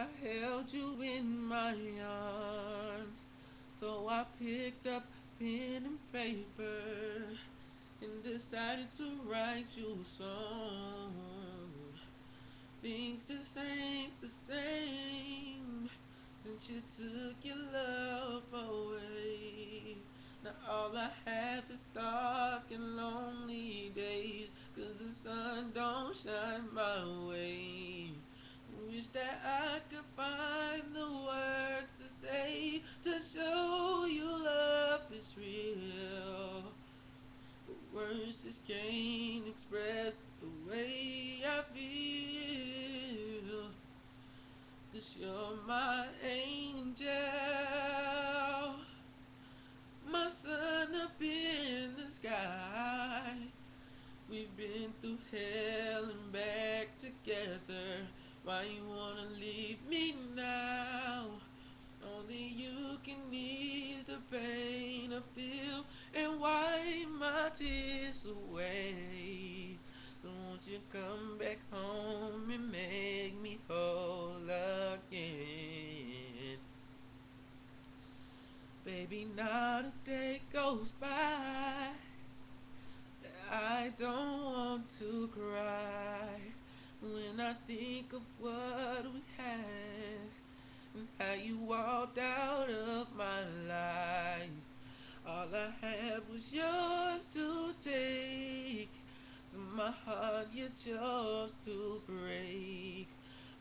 I held you in my arms. So I picked up pen and paper and decided to write you a song. Things just ain't the same since you took your love away. Now all I have is dark and lonely days, 'cause the sun don't shine my way. Wish that I could find the words to say to show you love is real. The words just can't express the way I feel. 'Cause you're my angel, my sun up in the sky. We've been through hell and back together. Why you wanna leave me now? Only you can ease the pain I feel and wipe my tears away. So won't you come back home and make me whole again? Baby, not a day goes by that I don't want to cry. When I think of what we had and how you walked out of my life, all I had was yours to take, so my heart you chose to break.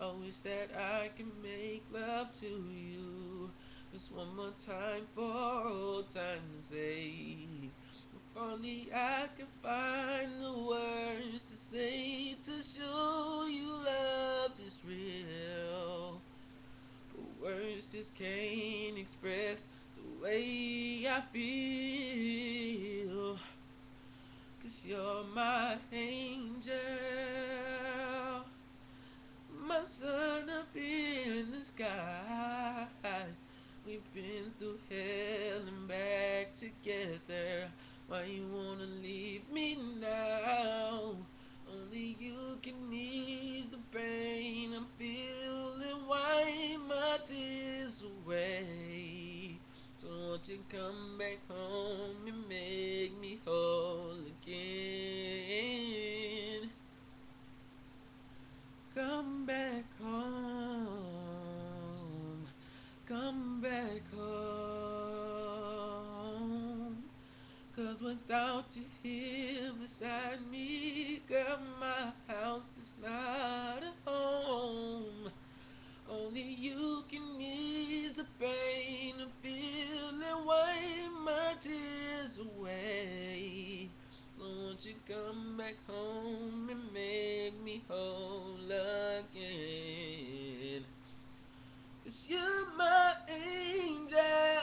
I wish that I could make love to you just one more time for old time's sake. If only I could find the words to say to show you love is real. But words just can't express the way I feel. 'Cause you're my angel, my sun up in the sky. We've been through hell and back together. Why you wanna leave me now? Only you can ease the pain I'm feeling, wipe my tears away. So won't you come back home and make me whole again? Come back home, come back home. 'Cause without you here beside me, girl, my house is not a home. Only you can ease the pain I feel and wipe my tears away. Won't you come back home and make me whole again? 'Cause you're my angel.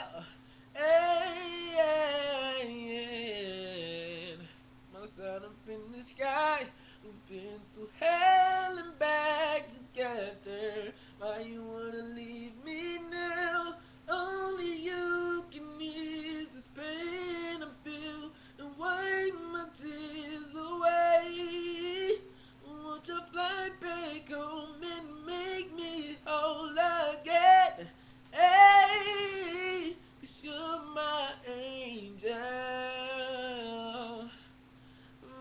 Sun up in the sky, we've been through hell and back together. Why you wanna leave me now? Only you can ease this pain I feel and wipe my tears away. Won't you fly back home and make me whole again? Hey, 'cause you're my angel,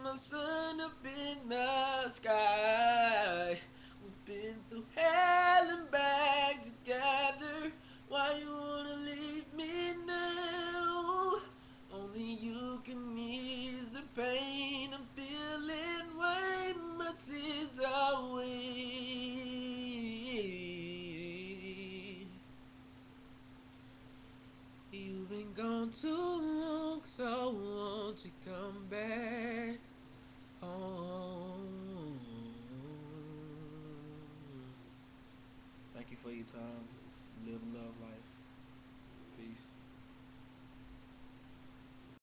my sun up in the sky. We've been through hell and back together. Why you wanna leave me now? Only you can ease the pain I'm feeling, wipe my tears away. You've been gone too long, so won't you come back? Thank you for your time. Live a love life. Peace.